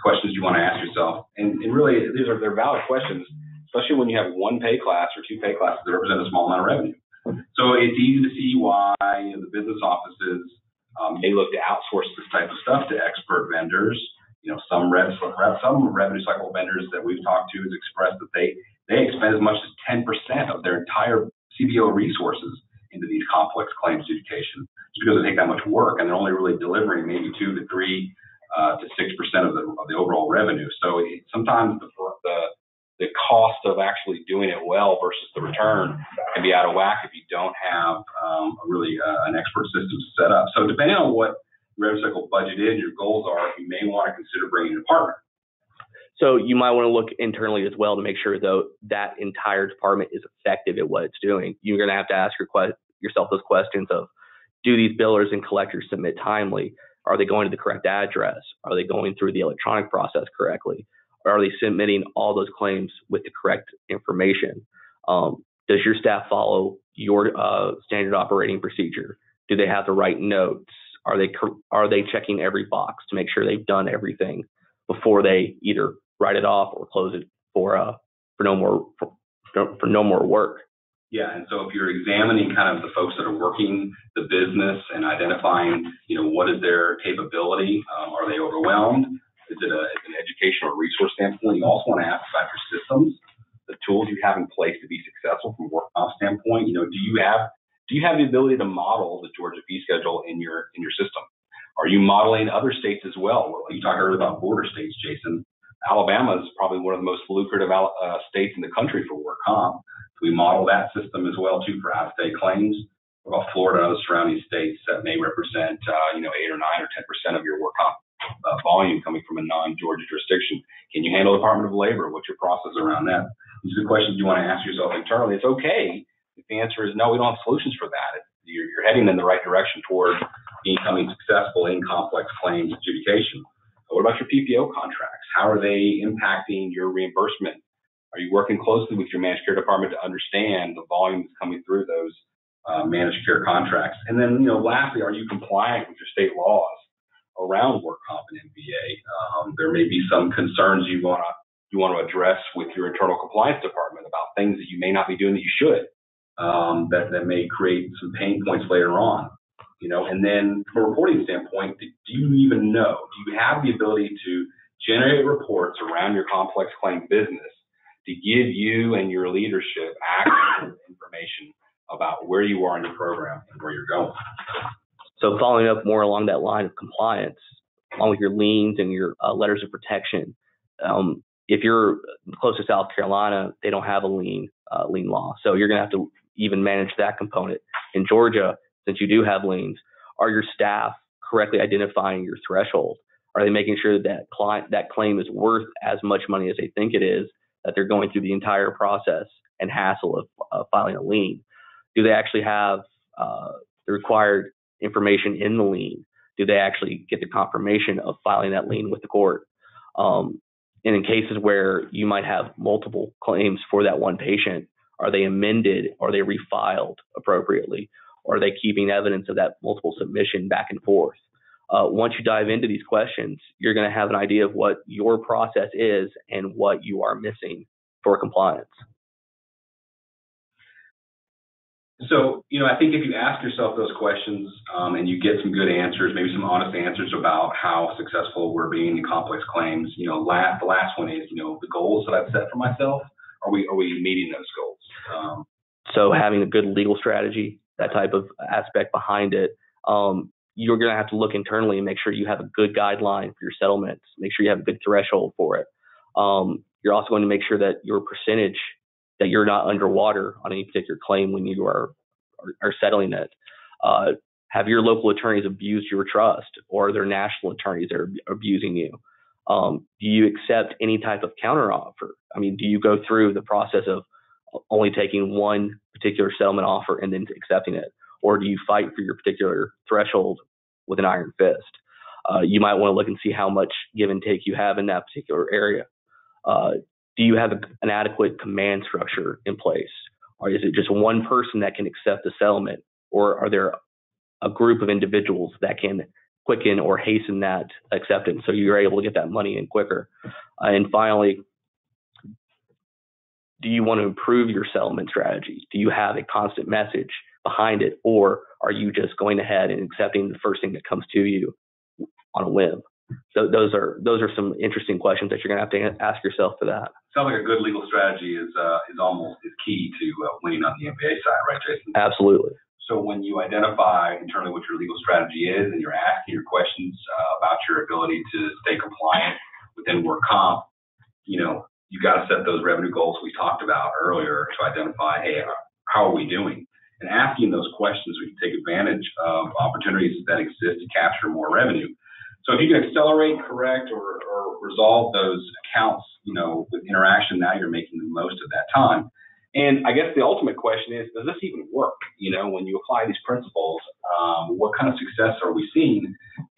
Questions you want to ask yourself, and really they're valid questions, especially when you have one pay class or two pay classes that represent a small amount of revenue. So it's easy to see why the business offices may look to outsource this type of stuff to expert vendors. You know, some revenue cycle vendors that we've talked to has expressed that they expend as much as 10% of their entire CBO resources into these complex claims adjudication, just because they take that much work, and they're only really delivering maybe 2 to 3 to 6% of the overall revenue. So sometimes the cost of actually doing it well versus the return can be out of whack if you don't have an expert system set up. So depending on what revenue cycle budget is, your goals are, you may want to consider bringing in a partner. So you might want to look internally as well to make sure though that entire department is effective at what it's doing. You're going to have to ask yourself those questions of, do these billers and collectors submit timely? Are they going to the correct address? Are they going through the electronic process correctly? Are they submitting all those claims with the correct information? Does your staff follow your standard operating procedure? Do they have the right notes? Are they checking every box to make sure they've done everything before they either write it off or close it for no more work? Yeah, and so if you're examining kind of the folks that are working the business and identifying, you know, what is their capability? Are they overwhelmed? Is it an educational resource standpoint? You also want to ask about your systems, the tools you have in place to be successful from a work-off standpoint. You know, do you have the ability to model the Georgia fee schedule in your system? Are you modeling other states as well? Well, you talked earlier about border states, Jason. Alabama is probably one of the most lucrative states in the country for work comp. We model that system as well too for out-of-state claims. What about Florida and other surrounding states that may represent 8 or 9 or 10% of your work comp volume coming from a non-Georgia jurisdiction? Can you handle the Department of Labor? What's your process around that? These are the questions you want to ask yourself internally. It's okay if the answer is no, we don't have solutions for that. You're heading in the right direction toward becoming successful in complex claims adjudication. What about your PPO contracts? How are they impacting your reimbursement? Are you working closely with your managed care department to understand the volume that's coming through those managed care contracts? And then, you know, lastly, are you compliant with your state laws around work comp and MVA? There may be some concerns you want to address with your internal compliance department about things that you may not be doing that you should, that may create some pain points later on. You know, and then from a reporting standpoint, do you even know? Do you have the ability to generate reports around your complex claim business to give you and your leadership accurate information about where you are in your program and where you're going? So following up more along that line of compliance, along with your liens and your letters of protection, if you're close to South Carolina, they don't have a lien law. So you're going to have to even manage that component. In Georgia, since you do have liens, are your staff correctly identifying your threshold? Are they making sure that claim is worth as much money as they think it is, that they're going through the entire process and hassle of filing a lien? Do they actually have the required information in the lien? do they actually get the confirmation of filing that lien with the court? And in cases where you might have multiple claims for that one patient, are they amended? Are they refiled appropriately? Are they keeping evidence of that multiple submission back and forth? Once you dive into these questions, you're going to have an idea of what your process is and what you are missing for compliance. So, you know, I think if you ask yourself those questions and you get some good answers, maybe some honest answers about how successful we're being in complex claims, you know, the last one is, you know, the goals that I've set for myself, are we meeting those goals? So having a good legal strategy, that type of aspect behind it, you're going to have to look internally and make sure you have a good guideline for your settlements, make sure you have a good threshold for it. You're also going to make sure that your percentage, that you're not underwater on any particular claim when you are settling it. Have your local attorneys abused your trust, or are there national attorneys that are abusing you? Do you accept any type of counteroffer? I mean, do you go through the process of only taking one particular settlement offer and then accepting it? Or do you fight for your particular threshold with an iron fist? You might want to look and see how much give and take you have in that particular area. Do you have an adequate command structure in place? Or is it just one person that can accept the settlement? Or are there a group of individuals that can quicken or hasten that acceptance so you're able to get that money in quicker? And finally, do you want to improve your settlement strategy? Do you have a constant message behind it? Or are you just going ahead and accepting the first thing that comes to you on a whim? So those are some interesting questions that you're going to have to ask yourself for that. Sounds like a good legal strategy is key to winning on the MVA side, right, Jason? Absolutely. So when you identify internally what your legal strategy is and you're asking your questions about your ability to stay compliant within work comp, you know, you got to set those revenue goals we talked about earlier to identify, hey, how are we doing? And asking those questions, we can take advantage of opportunities that exist to capture more revenue. So if you can accelerate, correct, or resolve those accounts, you know, with interaction, now you're making the most of that time. And I guess the ultimate question is, does this even work? You know, when you apply these principles, what kind of success are we seeing?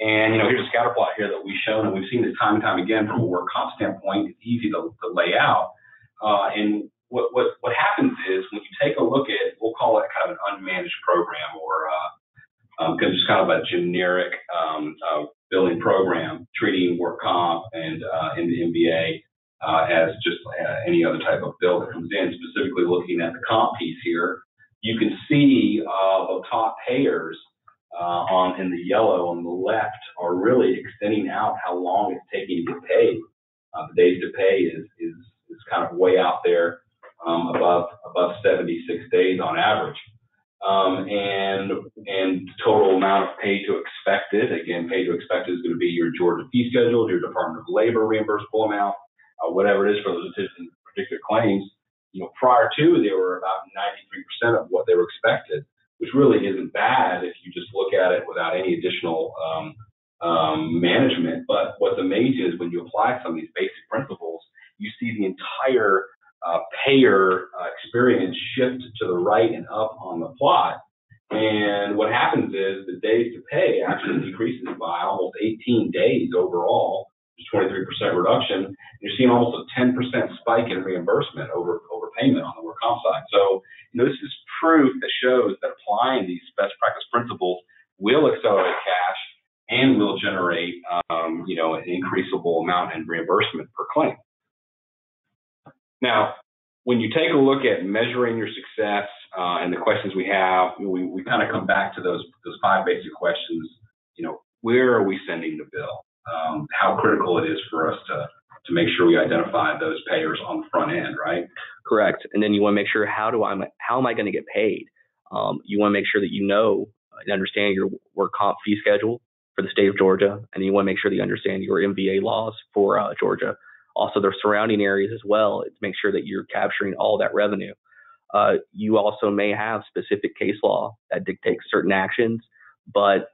And, you know, here's a scatter plot here that we've shown, and we've seen this time and time again from a work comp standpoint. It's easy to lay out. And what happens is when you take a look at, we'll call it kind of an unmanaged program or just kind of a generic billing program, treating work comp and in the MVA as just any other type of bill that comes in, specifically looking at the comp piece here, you can see the top payers in the yellow on the left are really extending out how long it's taking to get paid. The days to pay is kind of way out there, above 76 days on average. And total amount of pay to expected. Again, pay to expected is going to be your Georgia fee schedule, your Department of Labor reimbursable amount, whatever it is for those particular claims. You know, prior to, they were about 93% of what they were expected, which really isn't bad if you just look at it without any additional management. But what's amazing is when you apply some of these basic principles, you see the entire payer experience shift to the right and up on the plot. And what happens is the days to pay actually decreases by almost 18 days overall, 23% reduction. And you're seeing almost a 10% spike in reimbursement over payment on the work comp side. So, you know, this is proof that shows that applying these best practice principles will accelerate cash and will generate, you know, an increasable amount in reimbursement per claim. Now, when you take a look at measuring your success and the questions we have, we kind of come back to those five basic questions. You know, where are we sending the bill? How critical it is for us to make sure we identify those payers on the front end, right? Correct. And then you want to make sure how am I going to get paid? You want to make sure that you know and understand your work comp fee schedule for the state of Georgia, and you want to make sure that you understand your MVA laws for Georgia. Also, their surrounding areas as well, to make sure that you're capturing all that revenue. You also may have specific case law that dictates certain actions, but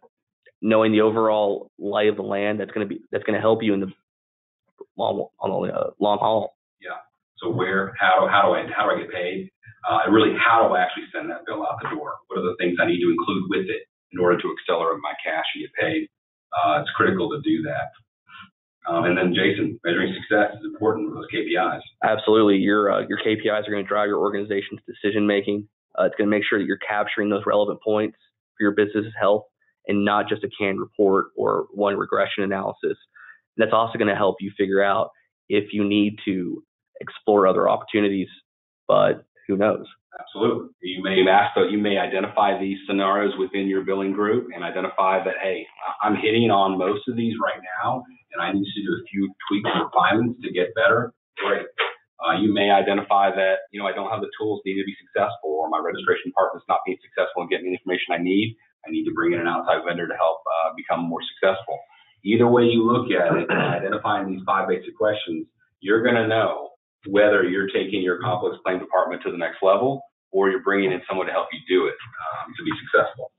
knowing the overall lay of the land, that's going to help you in the long haul. Yeah. So where, how do I get paid? And really, how do I actually send that bill out the door? What are the things I need to include with it in order to accelerate my cash and get paid? It's critical to do that. And then, Jason, measuring success is important with those KPIs. Absolutely. Your KPIs are going to drive your organization's decision-making. It's going to make sure that you're capturing those relevant points for your business's health and not just a canned report or one regression analysis. And that's also going to help you figure out if you need to explore other opportunities, but who knows? Absolutely. You may identify these scenarios within your billing group and identify that, hey, I'm hitting on most of these right now, and I need to do a few tweaks and refinements to get better. Great. You may identify that, you know, I don't have the tools needed to be successful, or my registration partner's not being successful in getting the information I need. I need to bring in an outside vendor to help become more successful. Either way you look at it, identifying these five basic questions, you're going to know whether you're taking your complex claim department to the next level or you're bringing in someone to help you do it to be successful.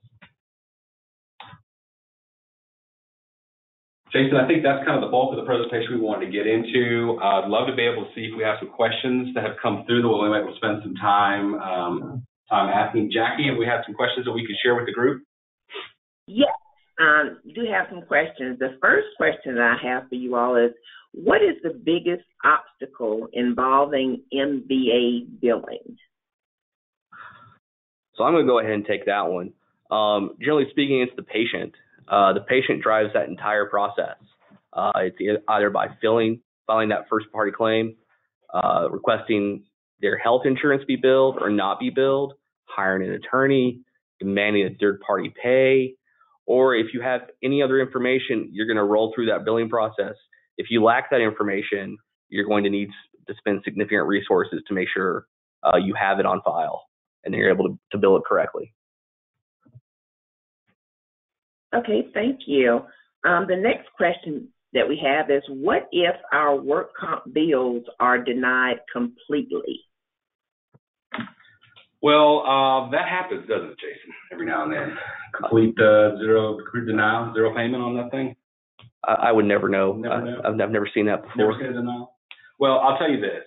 Jason, I think that's kind of the bulk of the presentation we wanted to get into. I'd love to be able to see if we have some questions that have come through that we'll be able to spend some time asking. Jackie, have we had some questions that we could share with the group? Yes, I do have some questions. The first question that I have for you all is, what is the biggest obstacle involving MVA billing? So I'm going to go ahead and take that one. Generally speaking, it's the patient. The patient drives that entire process. It's either by filing that first-party claim, requesting their health insurance be billed or not be billed, hiring an attorney, demanding a third-party pay, or if you have any other information, you're going to roll through that billing process. If you lack that information, you're going to need to spend significant resources to make sure you have it on file and that you're able to bill it correctly. Okay, thank you. The next question that we have is, what if our work comp bills are denied completely? Well, that happens, doesn't it, Jason? Every now and then. Complete denial, zero payment on that thing? I would never know. I've never seen that before. Never seen a denial? Well, I'll tell you this.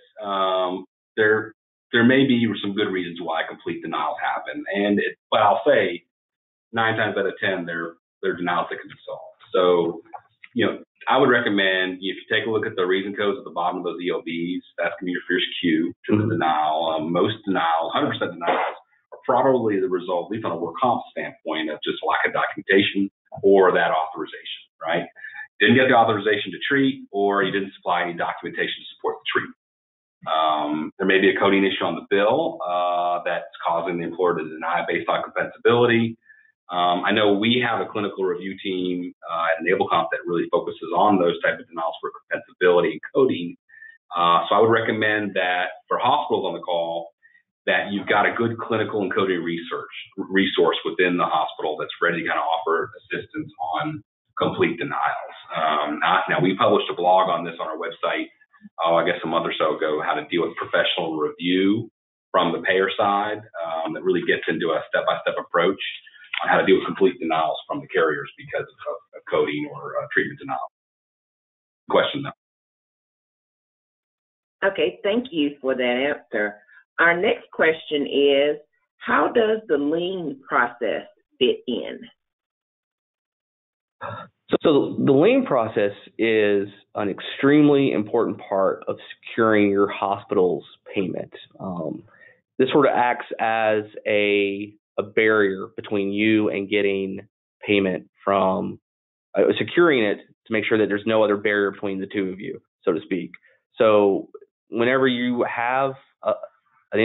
There may be some good reasons why complete denials happen, but I'll say 9 times out of 10, they're denials that can be solved. So, you know, I would recommend if you take a look at the reason codes at the bottom of those EOBs, that's going to be your first cue to the denial. Most denials, 100% denials, are probably the result, at least on a work comp standpoint, of just lack of documentation or that authorization, right? Didn't get the authorization to treat, or you didn't supply any documentation to support the treatment. There may be a coding issue on the bill that's causing the employer to deny based on compensability. I know we have a clinical review team at EnableComp that really focuses on those type of denials for compensability and coding. So I would recommend that for hospitals on the call, that you've got a good clinical and coding resource within the hospital that's ready to kind of offer assistance on complete denials. Now, we published a blog on this on our website, I guess a month or so ago, how to deal with professional review from the payer side that really gets into a step-by-step approach on how to deal with complete denials from the carriers because of coding or treatment denial. Question though. Okay, thank you for that answer. Our next question is, how does the lean process fit in? So the lean process is an extremely important part of securing your hospital's payment. This sort of acts as a barrier between you and getting payment from securing it to make sure that there's no other barrier between the two of you, so to speak. So whenever you have an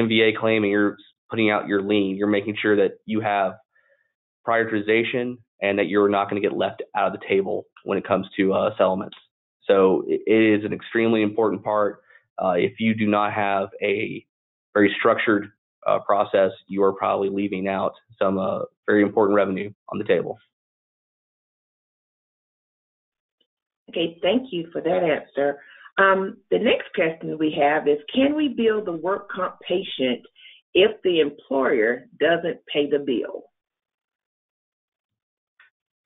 MVA claim and you're putting out your lien, you're making sure that you have prioritization and that you're not going to get left out of the table when it comes to settlements. So it is an extremely important part. If you do not have a very structured process, you are probably leaving out some very important revenue on the table. Okay, thank you for that answer. The next question we have is, can we bill the work comp patient if the employer doesn't pay the bill?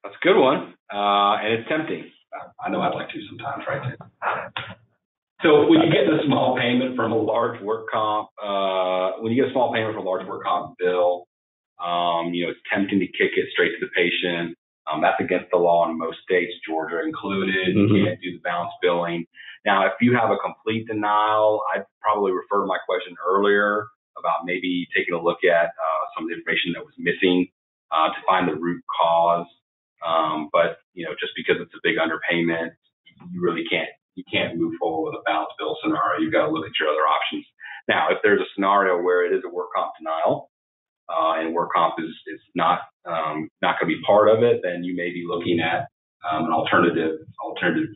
That's a good one, and it's tempting. I know I'd like to sometimes, right? So when you get a small payment from a large work comp, bill, you know, it's tempting to kick it straight to the patient. That's against the law in most states, Georgia included. Mm-hmm. You can't do the balance billing. Now, if you have a complete denial, I'd probably refer to my question earlier about maybe taking a look at some of the information that was missing to find the root cause. But, you know, just because it's a big underpayment, you really can't move forward with a balance bill scenario. You've got to look at your other options. Now, if there's a scenario where it is a work comp denial, and work comp is not going to be part of it, then you may be looking at an alternative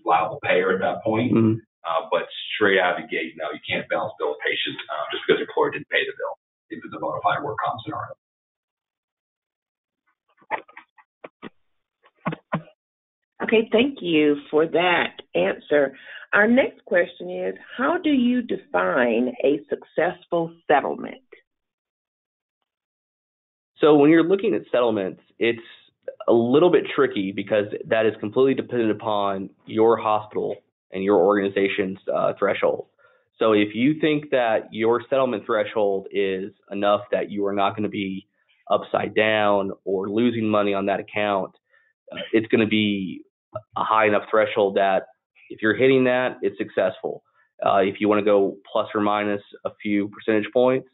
liable payer at that point. Mm-hmm. But straight out of the gate, no, you can't balance bill a patient just because the employer didn't pay the bill if it's a bona fide work comp scenario. Okay, thank you for that answer. Our next question is, how do you define a successful settlement? So when you're looking at settlements, it's a little bit tricky because that is completely dependent upon your hospital and your organization's threshold. So if you think that your settlement threshold is enough that you are not going to be upside down or losing money on that account, it's going to be a high enough threshold that if you're hitting that, it's successful. If you want to go plus or minus a few percentage points,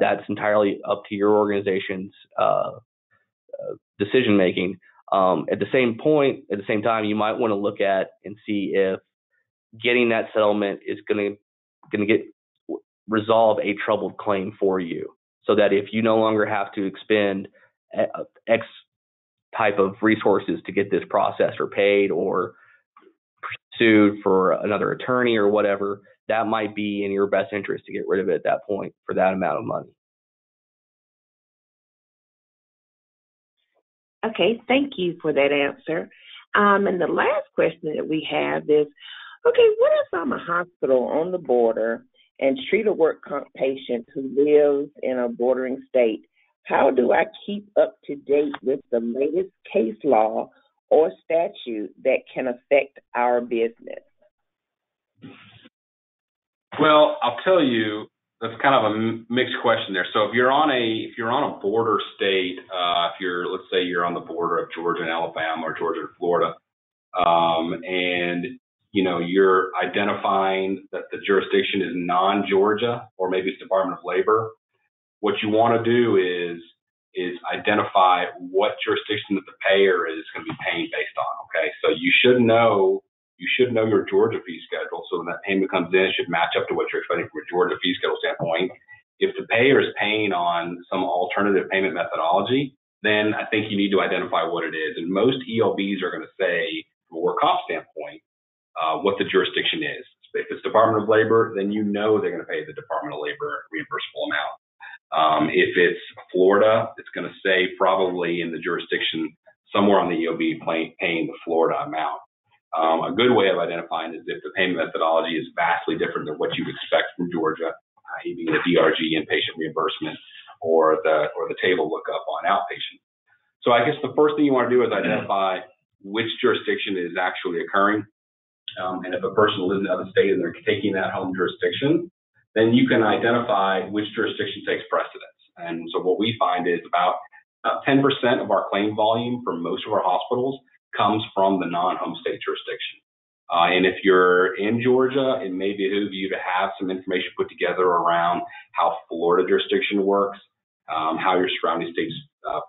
that's entirely up to your organization's decision making. At the same time, you might want to look at and see if getting that settlement is going to get resolve a troubled claim for you, so that if you no longer have to expend X type of resources to get this processed or paid or pursued for another attorney or whatever, that might be in your best interest to get rid of it at that point for that amount of money. Okay, thank you for that answer. And the last question that we have is, okay, what if I'm a hospital on the border and treat a work comp patient who lives in a bordering state? How do I keep up to date with the latest case law or statute that can affect our business? Well, I'll tell you, that's kind of a mixed question there. So if you're on a border state, let's say you're on the border of Georgia and Alabama or Georgia and Florida, and you know you're identifying that the jurisdiction is non-Georgia or maybe it's Department of Labor, what you want to do is identify what jurisdiction that the payer is going to be paying based on. Okay, so you should know your Georgia fee schedule. So when that payment comes in, it should match up to what you're expecting from a Georgia fee schedule standpoint. If the payer is paying on some alternative payment methodology, then I think you need to identify what it is. And most EOBs are going to say, from a work comp standpoint, what the jurisdiction is. If it's Department of Labor, then you know they're going to pay the Department of Labor reimbursable amount. If it's Florida, it's going to say probably in the jurisdiction somewhere on the EOB paying the Florida amount. A good way of identifying is if the payment methodology is vastly different than what you would expect from Georgia, i.e. the DRG inpatient reimbursement or the table lookup on outpatient. So I guess the first thing you want to do is identify which jurisdiction is actually occurring. And if a person lives in another state and they're taking that home jurisdiction, then you can identify which jurisdiction takes precedence. And so what we find is about 10% of our claim volume for most of our hospitals comes from the non-home state jurisdiction. And if you're in Georgia, it may behoove you to have some information put together around how Florida jurisdiction works, how your surrounding states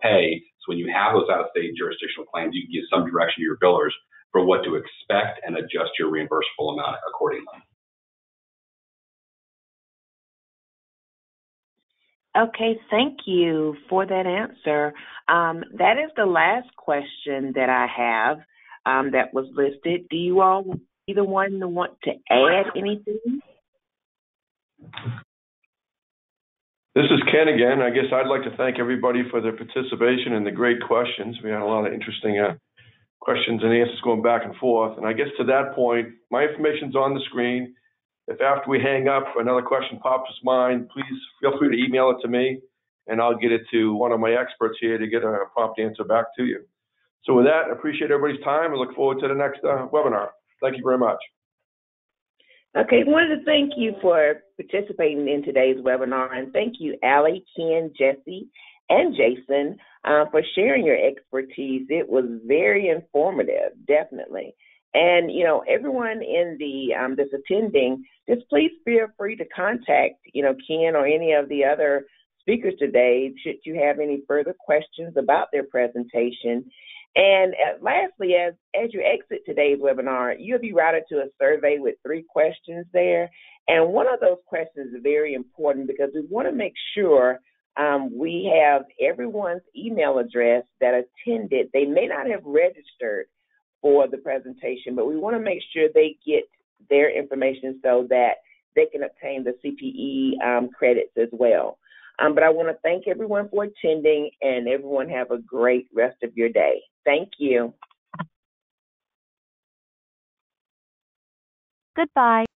pay. So when you have those out-of-state jurisdictional claims, you can give some direction to your billers for what to expect and adjust your reimbursable amount accordingly. Okay, thank you for that answer. That is the last question that I have that was listed. Do you all, either one, want to add anything? This is Ken again. I guess I'd like to thank everybody for their participation and the great questions. We had a lot of interesting questions and answers going back and forth. And I guess to that point, my information's on the screen. If after we hang up, another question pops to mind, please feel free to email it to me, and I'll get it to one of my experts here to get a prompt answer back to you. So with that, I appreciate everybody's time. I look forward to the next webinar. Thank you very much. Okay, wanted to thank you for participating in today's webinar, and thank you, Allie, Ken, Jesse, and Jason for sharing your expertise. It was very informative, definitely. And, you know, everyone in the that's attending, just please feel free to contact, you know, Ken or any of the other speakers today should you have any further questions about their presentation. And lastly, as you exit today's webinar, you'll be routed to a survey with 3 questions there. And one of those questions is very important because we want to make sure we have everyone's email address that attended. They may not have registered for the presentation, but we want to make sure they get their information so that they can obtain the CPE credits as well. But I want to thank everyone for attending, and everyone have a great rest of your day. Thank you. Goodbye.